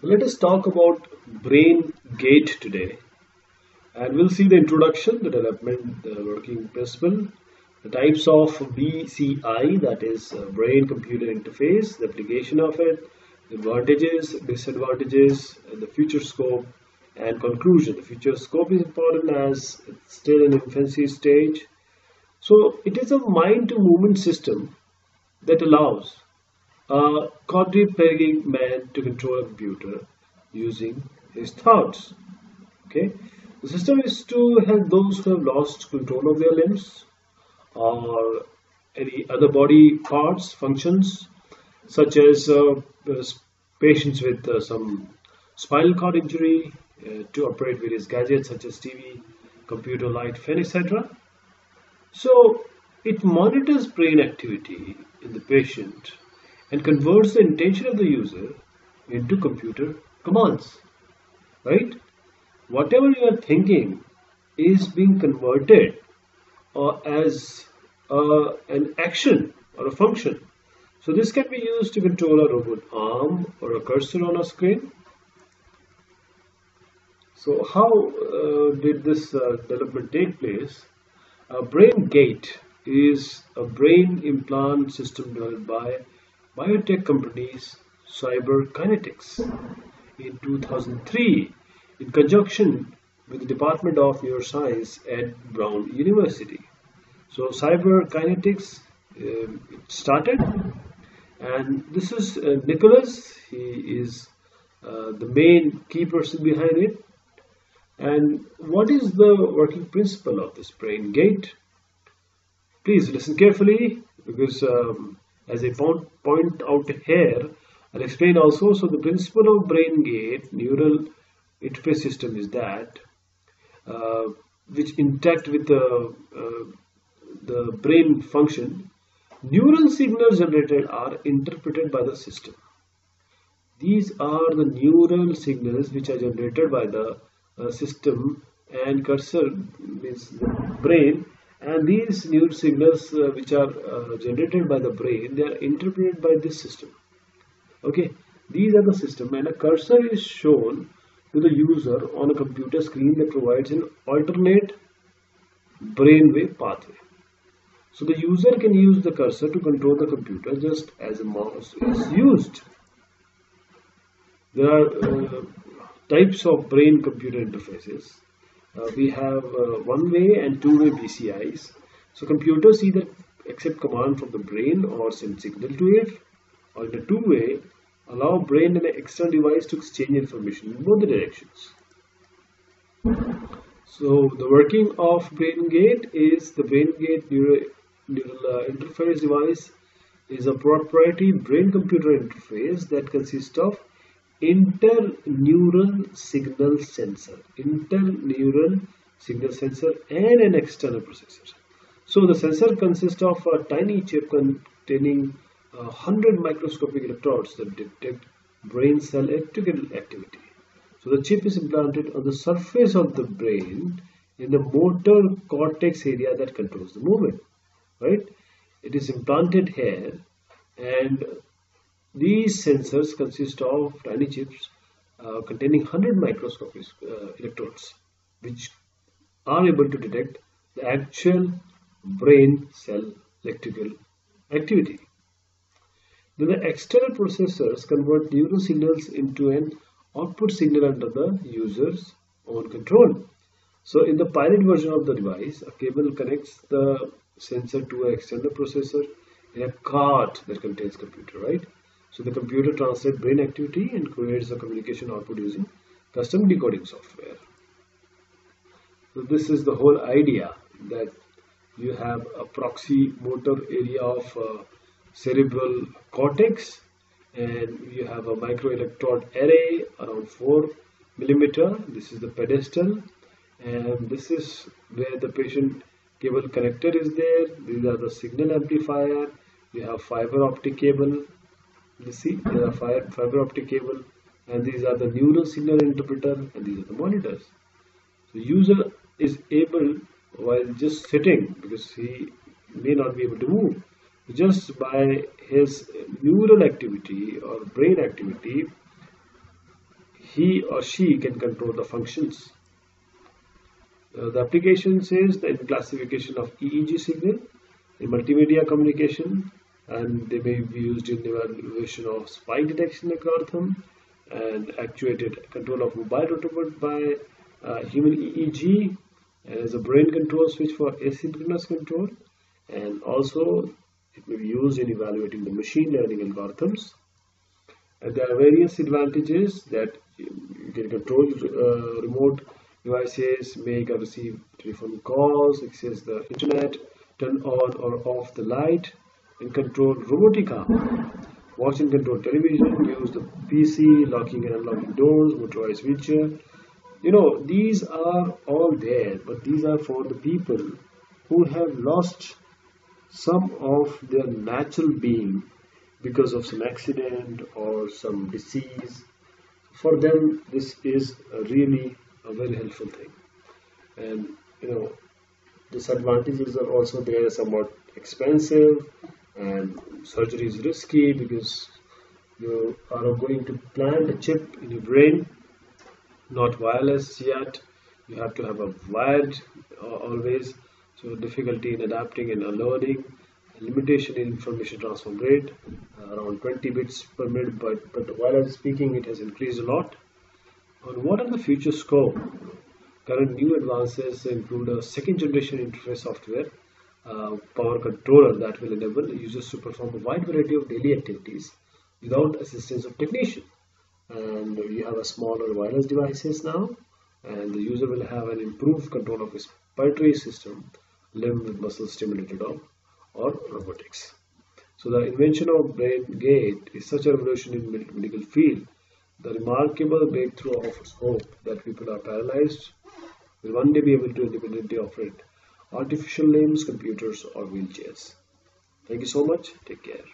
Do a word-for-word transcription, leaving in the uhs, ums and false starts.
Let us talk about BrainGate today, and we'll see the introduction, the development, the working principle, the types of B C I, that is brain-computer interface, the application of it, the advantages, disadvantages, the future scope, and conclusion. The future scope is important as it's still in infancy stage. So it is a mind-to-movement system that allows a cognitive pegging man to control a computer using his thoughts. Okay, the system is to help those who have lost control of their limbs or any other body parts, functions, such as uh, uh, patients with uh, some spinal cord injury, uh, to operate various gadgets such as T V, computer, light, fan, et cetera. So it monitors brain activity in the patient and converts the intention of the user into computer commands, right? Whatever you are thinking is being converted or uh, as uh, an action or a function. So this can be used to control a robot arm or a cursor on a screen. So how uh, did this uh, development take place? A BrainGate is a brain implant system developed by biotech companies Cyberkinetics in two thousand three in conjunction with the Department of Neuroscience at Brown University. So Cyberkinetics um, started, and this is uh, Nicholas. He is uh, the main key person behind it. And what is the working principle of this BrainGate? Please listen carefully, because um, as I point out here, I'll explain also. So the principle of BrainGate neural interface system is that uh, which interact with the, uh, the brain function, neural signals generated are interpreted by the system. These are the neural signals which are generated by the uh, system and cursor means the brain. And these neural signals uh, which are uh, generated by the brain, they are interpreted by this system. Okay, these are the system, and a cursor is shown to the user on a computer screen that provides an alternate brainwave pathway. So the user can use the cursor to control the computer just as a mouse is used. There are uh, types of brain-computer interfaces. Uh, we have uh, one-way and two-way B C Is. So computers either accept command from the brain or send signal to it, or the two-way allow brain and an external device to exchange information in both the directions. So the working of BrainGate is the BrainGate neural, neural uh, interface device is a proprietary brain-computer interface that consists of interneural signal sensor, interneural signal sensor and an external processor. So the sensor consists of a tiny chip containing one hundred microscopic electrodes that detect brain cell electrical activity. So the chip is implanted on the surface of the brain in the motor cortex area that controls the movement, right? It is implanted here, and these sensors consist of tiny chips uh, containing one hundred microscopic uh, electrodes, which are able to detect the actual brain cell electrical activity. Then the external processors convert neural signals into an output signal under the user's own control. So in the pilot version of the device, a cable connects the sensor to an external processor in a cart that contains computer, right? So the computer translates brain activity and creates a communication output using custom decoding software. So this is the whole idea, that you have a proxy motor area of uh, cerebral cortex, and you have a microelectrode array around four millimeter. This is the pedestal, and this is where the patient cable connector is there. These are the signal amplifier. You have fiber optic cable. You see, there are fiber optic cable, and these are the neural signal interpreter, and these are the monitors. So user is able, while just sitting, because he may not be able to move, just by his neural activity or brain activity, he or she can control the functions. Uh, the application says the classification of E E G signal, the multimedia communication, and they may be used in the evaluation of spy detection algorithm and actuated control of mobile robot by uh, human E E G as a brain control switch for asynchronous control, and also it may be used in evaluating the machine learning algorithms. And there are various advantages that you can control uh, remote devices, make or receive telephone calls, access the internet, turn on or off the light, and control robotic arm, watch and control television, use the P C, locking and unlocking doors, motorized wheelchair. You know, these are all there, but these are for the people who have lost some of their natural being because of some accident or some disease. For them, this is a really a very helpful thing. And you know, disadvantages are also there, somewhat expensive, and surgery is risky because you are going to plant a chip in your brain, not wireless yet. You have to have a wired uh, always. So difficulty in adapting and unloading, limitation in information transfer rate, uh, around twenty bits per minute, but, but while I'm speaking, it has increased a lot. And what are the future scope? Current new advances include a second generation interface software, uh, power controller that will enable users to perform a wide variety of daily activities without assistance of technician. And we have a smaller wireless devices now, and the user will have an improved control of his respiratory system, limb with muscle stimulated arm, or robotics. So the invention of BrainGate is such a revolution in the medical field. The remarkable breakthrough offers hope that people are paralyzed will one day be able to independently operate artificial limbs, computers, or wheelchairs. Thank you so much. Take care.